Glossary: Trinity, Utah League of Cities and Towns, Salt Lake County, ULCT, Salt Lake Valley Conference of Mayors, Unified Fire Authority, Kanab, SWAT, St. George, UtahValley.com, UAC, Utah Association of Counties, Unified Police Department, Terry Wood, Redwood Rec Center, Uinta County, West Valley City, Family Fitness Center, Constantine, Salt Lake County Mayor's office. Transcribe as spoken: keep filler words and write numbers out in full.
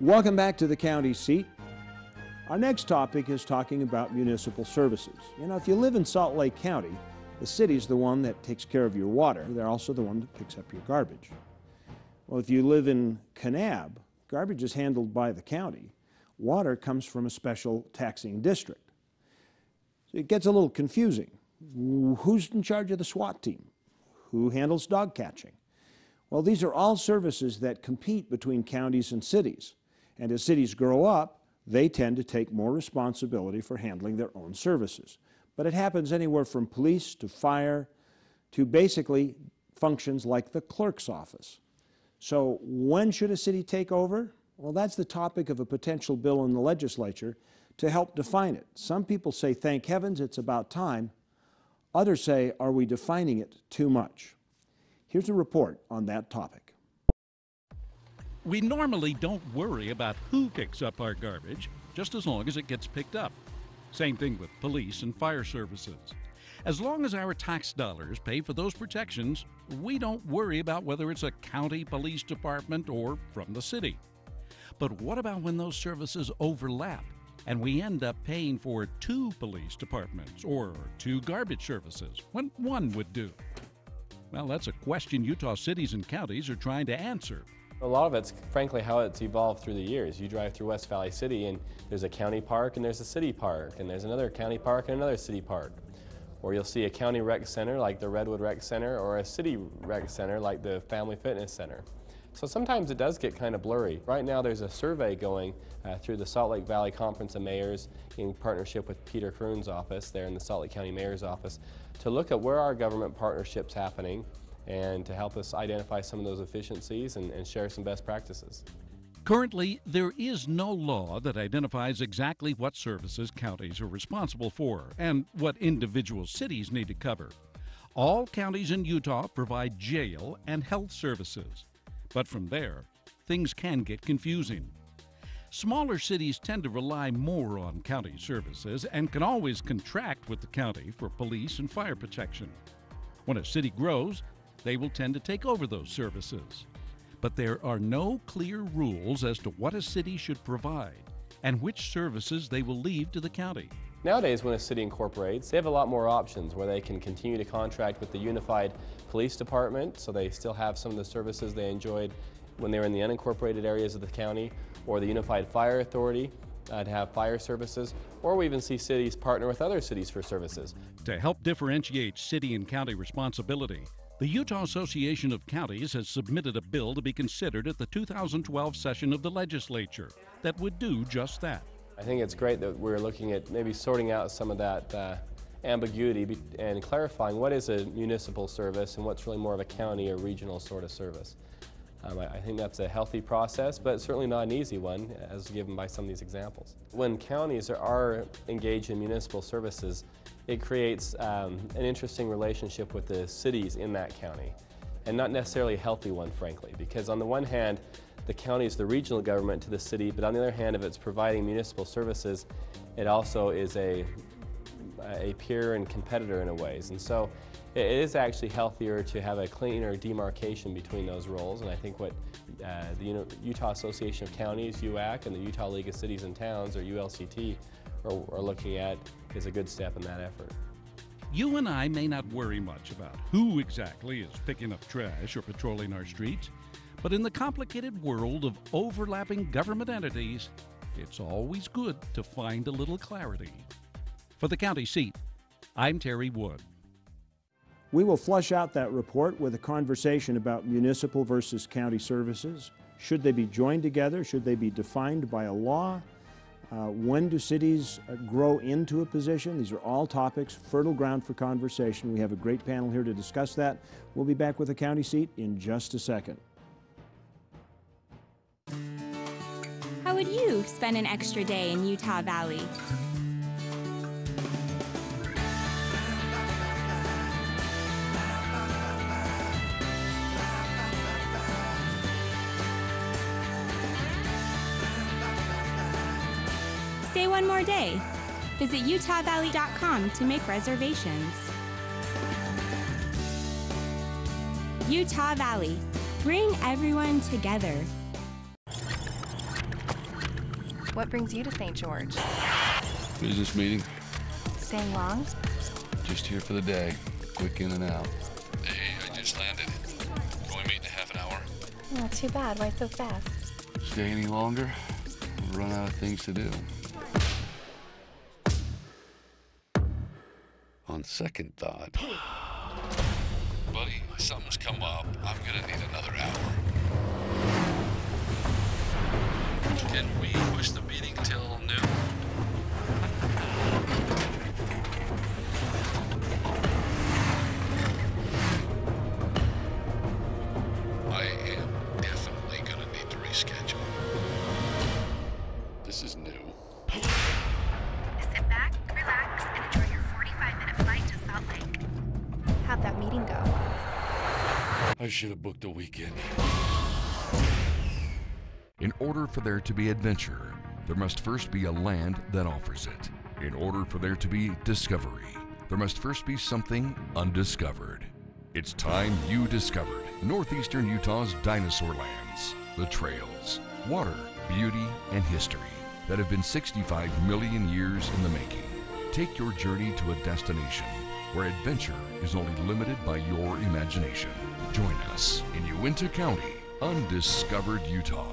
Welcome back to the county seat. Our next topic is talking about municipal services. You know, if you live in Salt Lake County, the city's the one that takes care of your water. They're also the one that picks up your garbage. Well, if you live in Kanab, garbage is handled by the county. Water comes from a special taxing district. So it gets a little confusing. Who's in charge of the SWAT team? Who handles dog catching? Well, these are all services that compete between counties and cities. And as cities grow up, they tend to take more responsibility for handling their own services. But it happens anywhere from police to fire to basically functions like the clerk's office. So when should a city take over? Well, that's the topic of a potential bill in the legislature to help define it. Some people say, thank heavens, it's about time. Others say, are we defining it too much? Here's a report on that topic. We normally don't worry about who picks up our garbage, just as long as it gets picked up. Same thing with police and fire services. As long as our tax dollars pay for those protections, we don't worry about whether it's a county police department or from the city. But what about when those services overlap and we end up paying for two police departments or two garbage services when one would do? Well, that's a question Utah cities and counties are trying to answer. A lot of it's, frankly, how it's evolved through the years. You drive through West Valley City and there's a county park and there's a city park and there's another county park and another city park. Or you'll see a county rec center like the Redwood Rec Center or a city rec center like the Family Fitness Center. So sometimes it does get kind of blurry. Right now there's a survey going uh, through the Salt Lake Valley Conference of Mayors in partnership with Peter Croon's office there in the Salt Lake County Mayor's office to look at where our government partnership's happening and to help us identify some of those efficiencies and, and share some best practices. Currently, there is no law that identifies exactly what services counties are responsible for and what individual cities need to cover. All counties in Utah provide jail and health services, but from there, things can get confusing. Smaller cities tend to rely more on county services and can always contract with the county for police and fire protection. When a city grows, they will tend to take over those services. But there are no clear rules as to what a city should provide and which services they will leave to the county. Nowadays, when a city incorporates, they have a lot more options where they can continue to contract with the Unified Police Department, so they still have some of the services they enjoyed when they were in the unincorporated areas of the county, or the Unified Fire Authority uh, to have fire services, or we even see cities partner with other cities for services. To help differentiate city and county responsibility, the Utah Association of Counties has submitted a bill to be considered at the two thousand twelve session of the legislature that would do just that. I think it's great that we're looking at maybe sorting out some of that uh, ambiguity and clarifying what is a municipal service and what's really more of a county or regional sort of service. Um, I, I think that's a healthy process, but certainly not an easy one, as given by some of these examples. When counties are, are engaged in municipal services, it creates um, an interesting relationship with the cities in that county, and not necessarily a healthy one, frankly, because on the one hand, the county is the regional government to the city, but on the other hand, if it's providing municipal services, it also is a, a peer and competitor in a ways. And so it is actually healthier to have a cleaner demarcation between those roles, and I think what uh, the Utah Association of Counties, U A C, and the Utah League of Cities and Towns, or U L C T, Or, or looking at is a good step in that effort. You and I may not worry much about who exactly is picking up trash or patrolling our streets, but in the complicated world of overlapping government entities, it's always good to find a little clarity. For the county seat, I'm Terry Wood. We will flush out that report with a conversation about municipal versus county services. Should they be joined together? Should they be defined by a law? Uh, when do cities uh, grow into a position? These are all topics, fertile ground for conversation. We have a great panel here to discuss that. We'll be back with the county seat in just a second. How would you spend an extra day in Utah Valley? Stay one more day. Visit Utah Valley dot com to make reservations. Utah Valley, bring everyone together. What brings you to Saint George? Business meeting. Staying long? Just here for the day. Quick in and out. Hey, I just landed. Can we meet in half an hour? Not too bad. Why so fast? Stay any longer, we'll run out of things to do. On second thought... Buddy, something's come up. I'm gonna need another hour. Can we push the meeting till noon? I am definitely gonna need to reschedule. This is new. Sit back, relax, and enjoy your forty-five minute flight to Salt Lake. How'd that meeting go? I should have booked a weekend. In order for there to be adventure, there must first be a land that offers it. In order for there to be discovery, there must first be something undiscovered. It's time you discovered Northeastern Utah's dinosaur lands, the trails, water, beauty, and history that have been sixty-five million years in the making. Take your journey to a destination where adventure is only limited by your imagination. Join us in Uinta County, Undiscovered Utah.